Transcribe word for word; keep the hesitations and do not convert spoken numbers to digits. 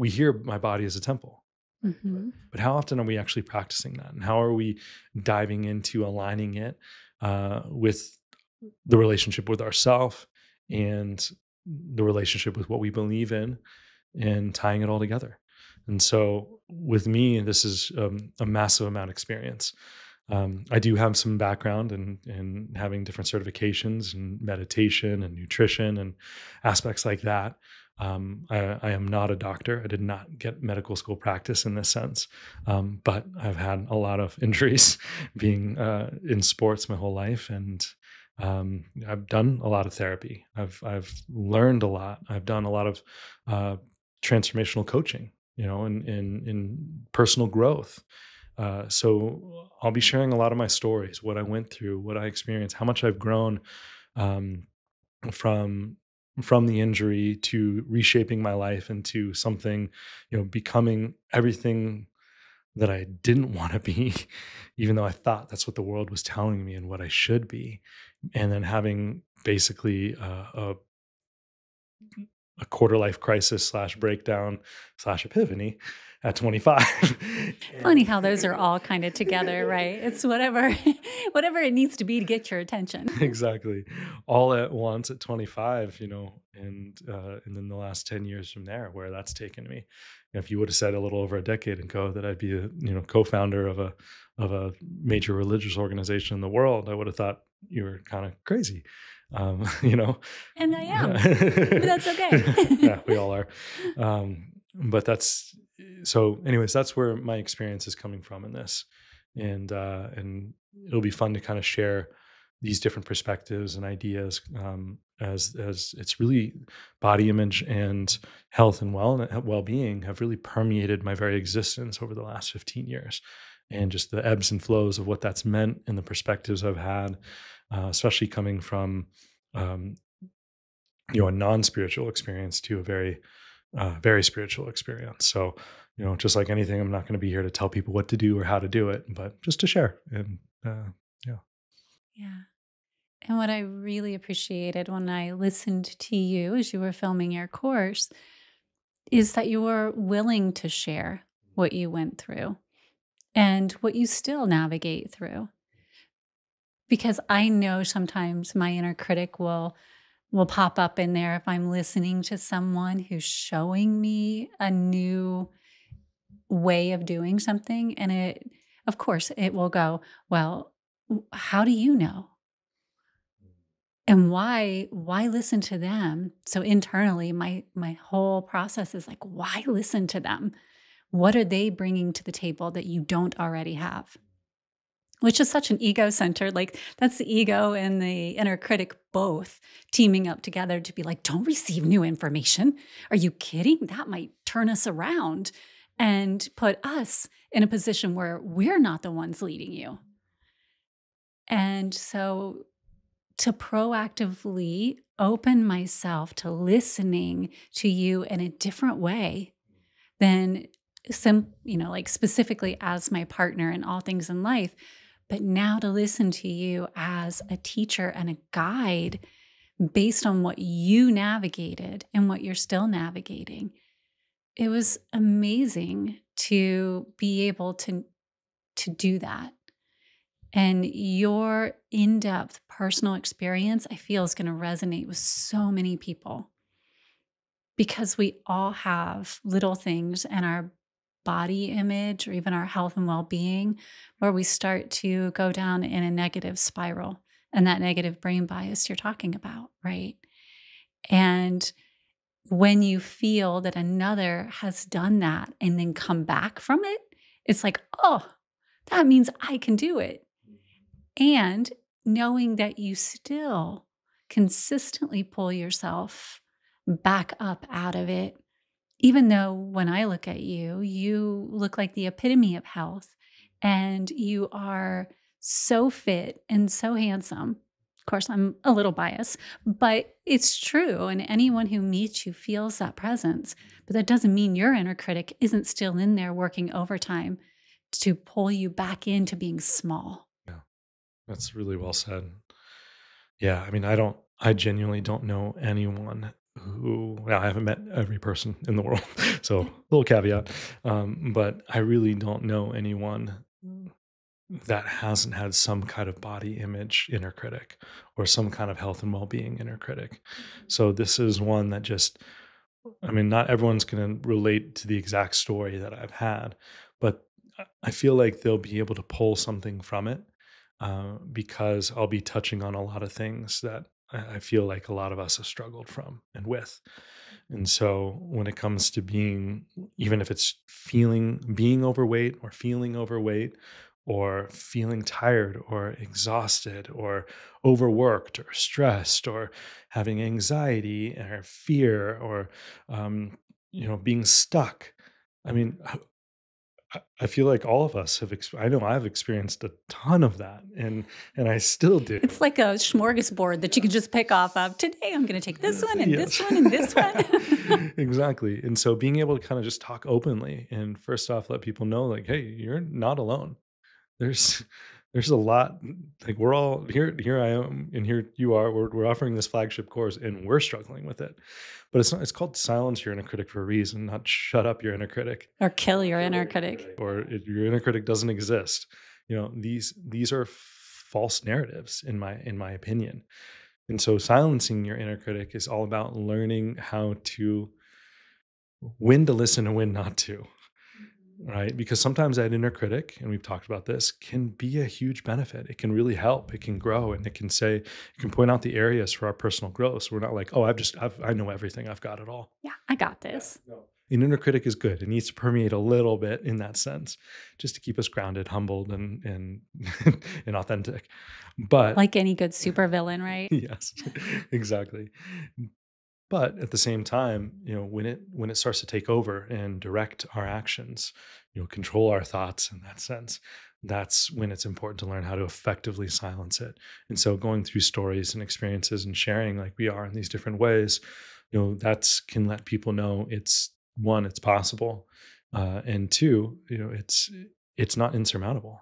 we hear my body is a temple. Mm-hmm. But how often are we actually practicing that? And how are we diving into aligning it uh, with the relationship with ourself and the relationship with what we believe in and tying it all together? And so with me, this is um, a massive amount of experience. Um, I do have some background in, in having different certifications in meditation and nutrition and aspects like that. Um, I, I am not a doctor. I did not get medical school practice in this sense, um, but I've had a lot of injuries being uh, in sports my whole life. And um, I've done a lot of therapy. I've, I've learned a lot. I've done a lot of uh, transformational coaching, you know, in, in, in personal growth. Uh, so I'll be sharing a lot of my stories, what I went through, what I experienced, how much I've grown um, from from the injury to reshaping my life into something, you know, becoming everything that I didn't want to be, even though I thought that's what the world was telling me and what I should be. And then having basically a, a, a quarter life crisis slash breakdown slash epiphany at twenty-five. Funny how those are all kind of together, right? It's whatever, whatever it needs to be to get your attention. Exactly. All at once at twenty-five, you know, and, uh, and then the last ten years from there, where that's taken me. If you would have said a little over a decade ago that I'd be a, you know, co-founder of a, of a major religious organization in the world, I would have thought you were kind of crazy. Um, you know, and I am, but that's okay. Yeah, we all are. Um, but that's, so anyways, that's where my experience is coming from in this. And, uh, and it'll be fun to kind of share these different perspectives and ideas, um, as, as it's really body image and health and well well-being have really permeated my very existence over the last fifteen years, and just the ebbs and flows of what that's meant and the perspectives I've had, uh, especially coming from, um, you know, a non-spiritual experience to a very, Uh, very spiritual experience. So, you know, just like anything, I'm not going to be here to tell people what to do or how to do it, but just to share. And uh, yeah. Yeah. And what I really appreciated when I listened to you as you were filming your course is that you were willing to share what you went through and what you still navigate through. Because I know sometimes my inner critic will will pop up in there if I'm listening to someone who's showing me a new way of doing something. And it, of course, it will go, well, how do you know? And why, why listen to them? So internally, my, my whole process is like, why listen to them? What are they bringing to the table that you don't already have? Which is such an ego-centered, like that's the ego and the inner critic both teaming up together to be like, don't receive new information. Are you kidding? That might turn us around and put us in a position where we're not the ones leading you. And so to proactively open myself to listening to you in a different way than, some, you know, like specifically as my partner in all things in life, but now to listen to you as a teacher and a guide based on what you navigated and what you're still navigating. It was amazing to be able to, to do that. And your in-depth personal experience, I feel, is going to resonate with so many people, because we all have little things in our body image or even our health and well-being where we start to go down in a negative spiral and that negative brain bias you're talking about, right? And when you feel that another has done that and then come back from it, it's like, oh, that means I can do it. And knowing that you still consistently pull yourself back up out of it, even though when I look at you, you look like the epitome of health and you are so fit and so handsome. Of course, I'm a little biased, but it's true. And anyone who meets you feels that presence. But that doesn't mean your inner critic isn't still in there working overtime to pull you back into being small. Yeah, that's really well said. Yeah, I mean, I don't, I genuinely don't know anyone who, well, I haven't met every person in the world, so little caveat, um, but I really don't know anyone that hasn't had some kind of body image inner critic or some kind of health and well-being inner critic. So this is one that just, I mean, not everyone's going to relate to the exact story that I've had, but I feel like they'll be able to pull something from it, uh, because I'll be touching on a lot of things that I feel like a lot of us have struggled from and with. And so when it comes to being, even if it's feeling, being overweight or feeling overweight or feeling tired or exhausted or overworked or stressed or having anxiety or fear or, um, you know, being stuck. I mean, I feel like all of us have, I know I've experienced a ton of that, and, and I still do. It's like a smorgasbord that you can just pick off of. Today, I'm going to take this one and yes. this one and this one. Exactly. And so being able to kind of just talk openly and first off, let people know like, hey, you're not alone. There's, there's a lot, like we're all here, here I am and here you are, we're, we're offering this flagship course and we're struggling with it, but it's not, it's called Silence Your Inner Critic for a reason, not shut up your inner critic or kill your inner critic, or it, your inner critic doesn't exist. You know, these, these are false narratives in my, in my opinion. And so silencing your inner critic is all about learning how to, when to listen and when not to. Right? Because sometimes that inner critic, and we've talked about this, can be a huge benefit. It can really help. It can grow, and it can say, it can point out the areas for our personal growth. So we're not like, oh, I've just, I've, I know everything. I've got it all. Yeah, I got this. Yeah, no. An inner critic is good. It needs to permeate a little bit in that sense, just to keep us grounded, humbled, and and and authentic. But like any good supervillain, right? Yes, exactly. But at the same time, you know, when it, when it starts to take over and direct our actions, you know, control our thoughts in that sense, that's when it's important to learn how to effectively silence it. And so going through stories and experiences and sharing like we are in these different ways, you know, that's can let people know it's one, it's possible. Uh, and two, you know, it's, it's not insurmountable.